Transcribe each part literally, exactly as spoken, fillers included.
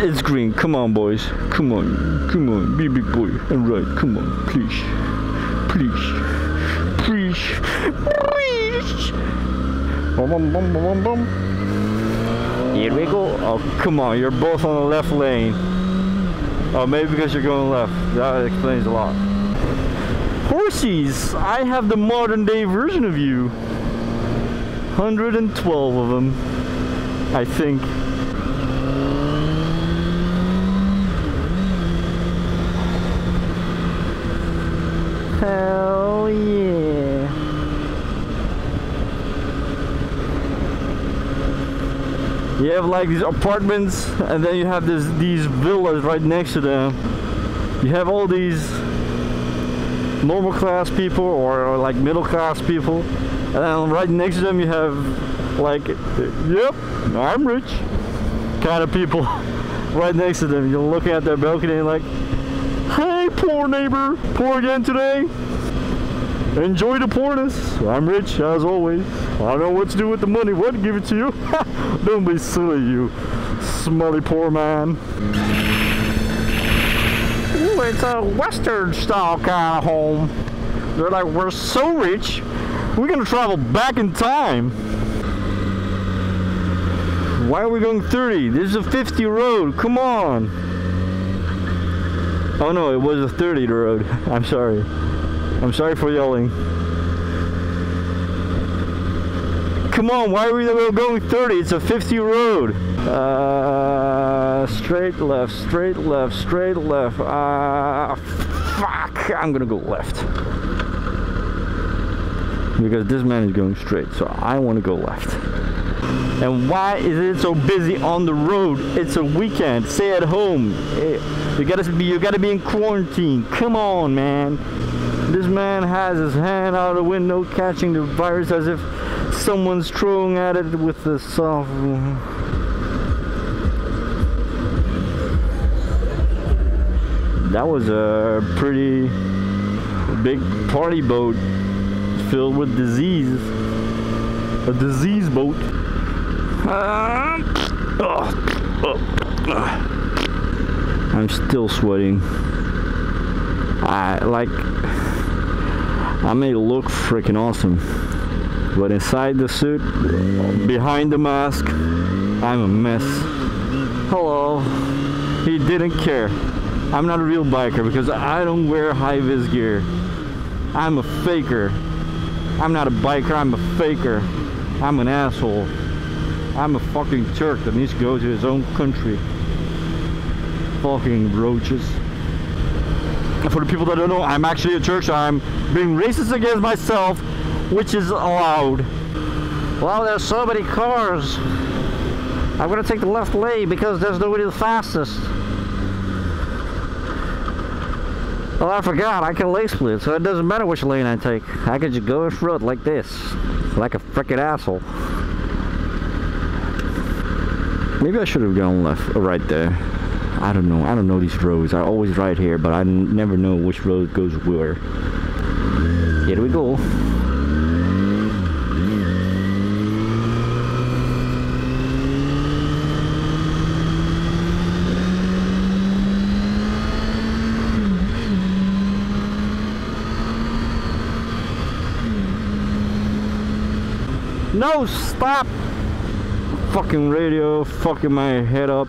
It's green. Come on, boys. Come on. Come on. Be a big boy and ride. Come on. Please. Please. Please. Please. Bum, bum, bum, bum, bum. Here we go. Oh, come on. You're both on the left lane. Oh, maybe because you're going left. That explains a lot. Horsies! I have the modern day version of you. one hundred twelve of them, I think. Hell yeah. You have like these apartments, and then you have this, these villas right next to them. You have all these normal class people or, or like middle class people. And right next to them you have like, yep, I'm rich kind of people right next to them. You're looking at their balcony and like, hey, poor neighbor, poor again today. Enjoy the poorness. I'm rich as always. I don't know what to do with the money. What, give it to you? Don't be silly, you smelly poor man. Ooh, it's a Western style kind of home. They're like, we're so rich, we're gonna travel back in time. Why are we going thirty? This is a fifty road, come on. Oh no, it was a thirty road. I'm sorry. I'm sorry for yelling. Come on, why are we going thirty? It's a fifty road. Uh, straight left, straight left, straight left. Uh, fuck, I'm gonna go left. Because this man is going straight, so I want to go left. And why is it so busy on the road? It's a weekend. Stay at home. You gotta be, you gotta be in quarantine. Come on, man. This man has his hand out the window, catching the virus as if someone's throwing at it with a soft. That was a pretty big party boat. Filled with disease. A disease boat. I'm still sweating. I like I may look freaking awesome, but inside the suit, behind the mask, I'm a mess. Hello. He didn't care. I'm not a real biker because I don't wear high-vis gear. I'm a faker. I'm not a biker, I'm a faker. I'm an asshole. I'm a fucking Turk that needs to go to his own country. Fucking roaches. And for the people that don't know, I'm actually a Turk, so I'm being racist against myself, which is allowed. Wow, there's so many cars. I'm gonna take the left lane because there's nobody the fastest. Well, I forgot, I can lane split, so it doesn't matter which lane I take. I can just go in front like this, like a frickin' asshole. Maybe I should have gone left, or right there. I don't know, I don't know these roads. I always ride here, but I never know which road goes where. Here we go. No, stop! Fucking radio, fucking my head up.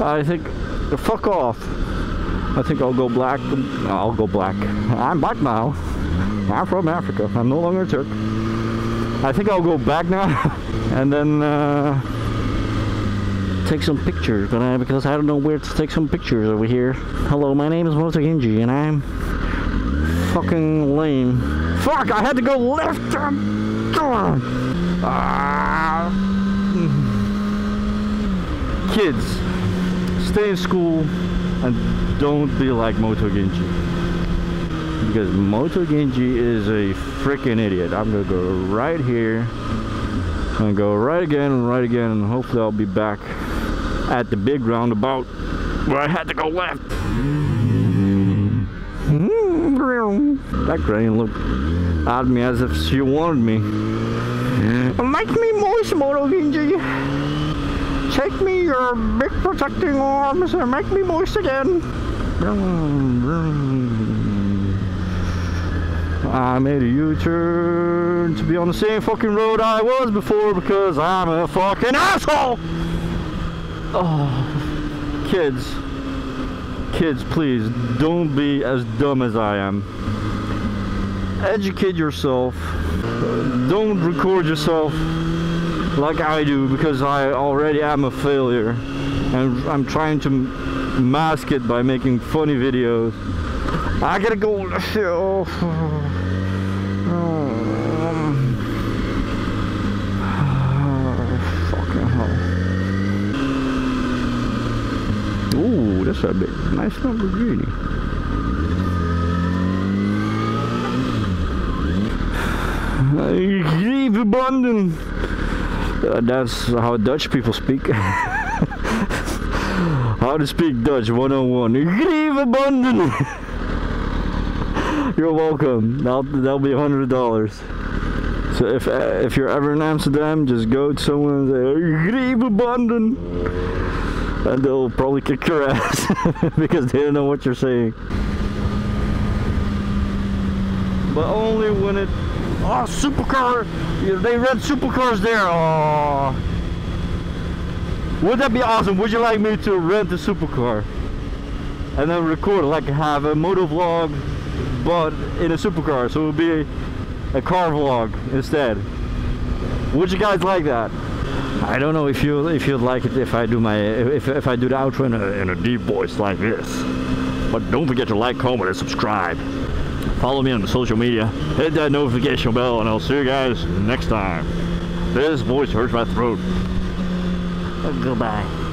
I think, fuck off. I think I'll go black. I'll go black. I'm black now. I'm from Africa. I'm no longer a Turk. I think I'll go back now and then uh, take some pictures. But I, because I don't know where to take some pictures over here. Hello, my name is MotoGinji and I'm fucking lame. Fuck! I had to go left. Um, Ah. Kids, stay in school and don't be like MotoGinji, because MotoGinji is a freaking idiot. I'm gonna go right here and go right again and right again, and hopefully I'll be back at the big roundabout where I had to go left. That granny looked at me as if she wanted me. Make me moist, MotoGinji. Take me, your big protecting arms, and make me moist again. I made a U-turn to be on the same fucking road I was before because I'm a fucking asshole! Oh, kids. Kids, please, don't be as dumb as I am. Educate yourself. Don't record yourself like I do because I already am a failure. And I'm trying to mask it by making funny videos. I gotta go. Ooh, that's a bit nice Lamborghini. Lieve banden. Uh, that's how Dutch people speak. How to speak Dutch one oh one. Lieve banden. You're welcome. That'll, that'll be a hundred dollars. So if uh, if you're ever in Amsterdam, just go to someone and say Lieve banden. And they'll probably kick your ass because they don't know what you're saying. But only when it... Oh, supercar! They read supercars there! Oh. Would that be awesome? Would you like me to rent a supercar? And then record, like have a moto vlog, but in a supercar. So it would be a, a car vlog instead. Would you guys like that? I don't know if you if you'd like it if I do my if if I do the outro in a, in a deep voice like this. But don't forget to like, comment, and subscribe. Follow me on the social media. Hit that notification bell, and I'll see you guys next time. This voice hurts my throat. Goodbye.